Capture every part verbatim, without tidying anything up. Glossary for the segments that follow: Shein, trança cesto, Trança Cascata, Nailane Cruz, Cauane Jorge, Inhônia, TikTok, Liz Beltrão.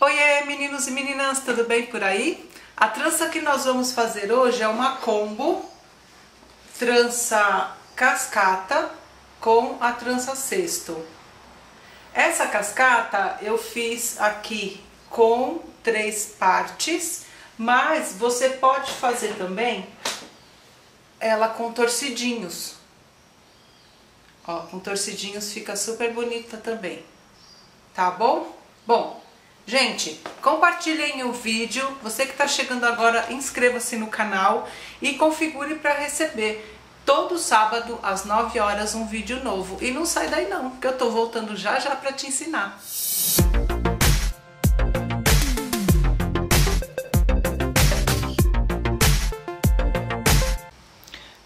Oiê, meninos e meninas, tudo bem por aí? A trança que nós vamos fazer hoje é uma combo trança cascata com a trança cesto. Essa cascata eu fiz aqui com três partes, mas você pode fazer também ela com torcidinhos. Ó, com torcidinhos fica super bonita também, tá bom? Bom, gente, compartilhem o vídeo, você que está chegando agora, inscreva-se no canal e configure para receber todo sábado às nove horas um vídeo novo. E não sai daí não, porque eu tô voltando já já para te ensinar.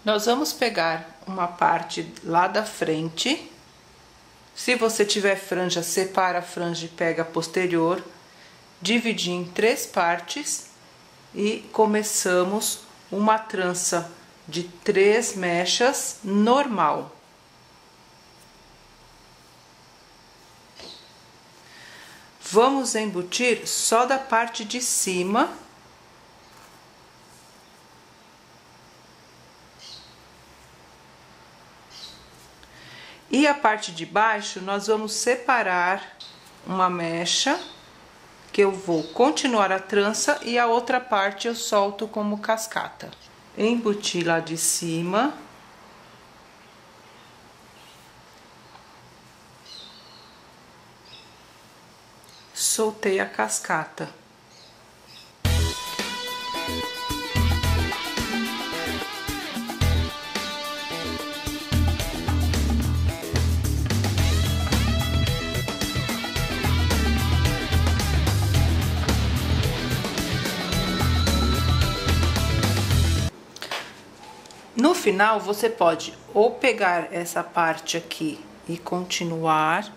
Nós vamos pegar uma parte lá da frente. Se você tiver franja, separa a franja e pega a posterior, dividi em três partes e começamos uma trança de três mechas normal. Vamos embutir só da parte de cima e a parte de baixo nós vamos separar uma mecha que eu vou continuar a trança e a outra parte eu solto como cascata. Embuti lá de cima soltei a cascata. No final, você pode ou pegar essa parte aqui e continuar,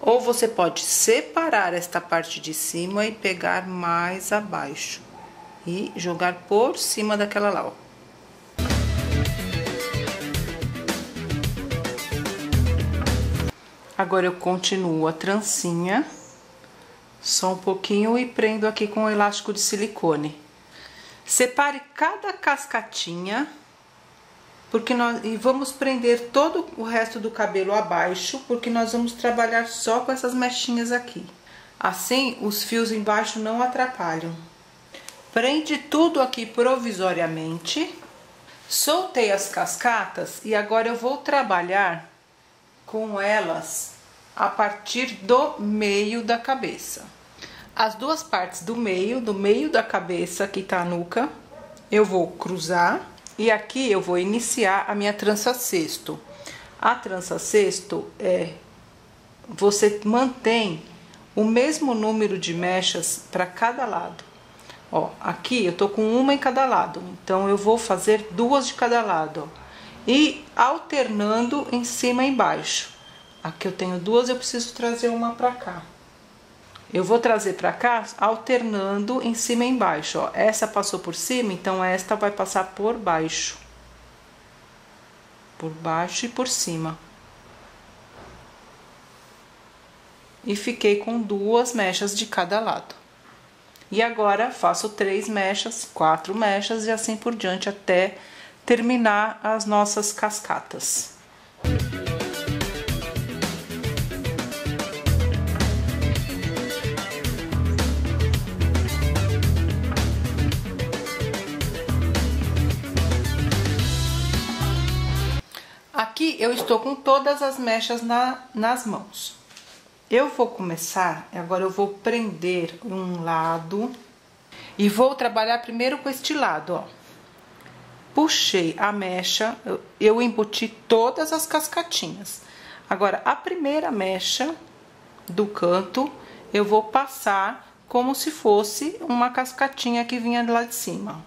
ou você pode separar esta parte de cima e pegar mais abaixo e jogar por cima daquela lá, ó. Agora eu continuo a trancinha, só um pouquinho, e prendo aqui com o elástico de silicone. Separe cada cascatinha. Porque nós, e vamos prender todo o resto do cabelo abaixo, porque nós vamos trabalhar só com essas mechinhas aqui. Assim, os fios embaixo não atrapalham. Prende tudo aqui provisoriamente. Soltei as cascatas e agora eu vou trabalhar com elas a partir do meio da cabeça. As duas partes do meio, do meio da cabeça, que tá a nuca, eu vou cruzar. E aqui eu vou iniciar a minha trança cesto. A trança cesto é... Você mantém o mesmo número de mechas para cada lado. Ó, aqui eu tô com uma em cada lado. Então, eu vou fazer duas de cada lado, ó. E alternando em cima e embaixo. Aqui eu tenho duas, eu preciso trazer uma para cá. Eu vou trazer para cá alternando em cima e embaixo, ó. Essa passou por cima, então esta vai passar por baixo. Por baixo e por cima. E fiquei com duas mechas de cada lado. E agora faço três mechas, quatro mechas e assim por diante até terminar as nossas cascatas. Aqui eu estou com todas as mechas na, nas mãos. Eu vou começar, agora eu vou prender um lado e vou trabalhar primeiro com este lado, ó. Puxei a mecha, eu, eu embuti todas as cascatinhas. Agora, a primeira mecha do canto, eu vou passar como se fosse uma cascatinha que vinha lá de cima.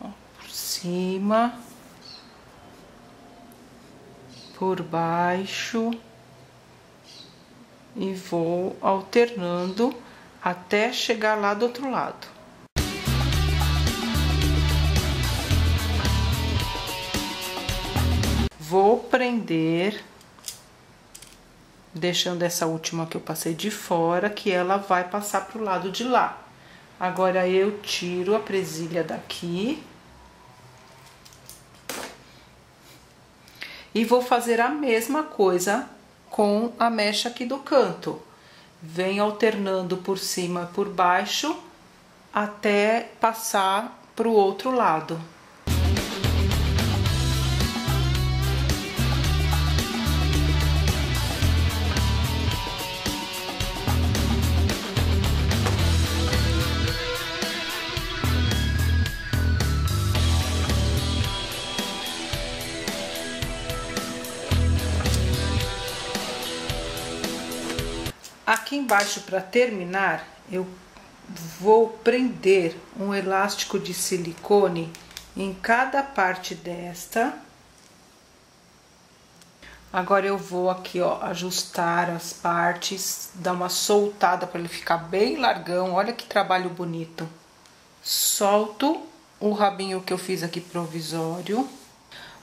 Ó, por cima... por baixo e vou alternando até chegar lá do outro lado. Vou prender deixando essa última que eu passei de fora, que ela vai passar pro lado de lá. Agora eu tiro a presilha daqui e vou fazer a mesma coisa com a mecha aqui do canto. Vem alternando por cima e por baixo até passar pro outro lado. Aqui embaixo, para terminar, eu vou prender um elástico de silicone em cada parte desta. Agora eu vou aqui, ó, ajustar as partes, dar uma soltada para ele ficar bem largão. Olha que trabalho bonito. Solto o rabinho que eu fiz aqui provisório.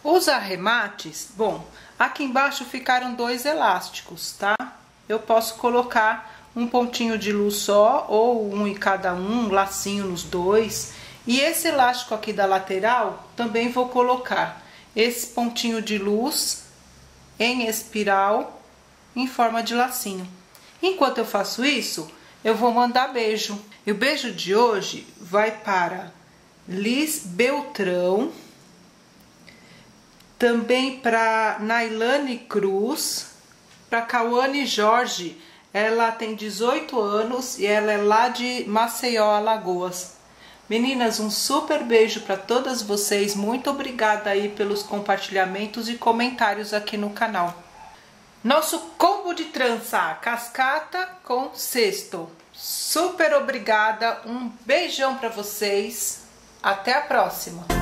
Os arremates, bom, aqui embaixo ficaram dois elásticos, tá? Eu posso colocar um pontinho de luz só, ou um em cada um, um lacinho nos dois. E esse elástico aqui da lateral, também vou colocar esse pontinho de luz em espiral, em forma de lacinho. Enquanto eu faço isso, eu vou mandar beijo. E o beijo de hoje vai para Liz Beltrão, também para Nailane Cruz, para Cauane Jorge. Ela tem dezoito anos e ela é lá de Maceió, Alagoas. Meninas, um super beijo para todas vocês. Muito obrigada aí pelos compartilhamentos e comentários aqui no canal. Nosso combo de trança, cascata com cesto. Super obrigada, um beijão para vocês. Até a próxima.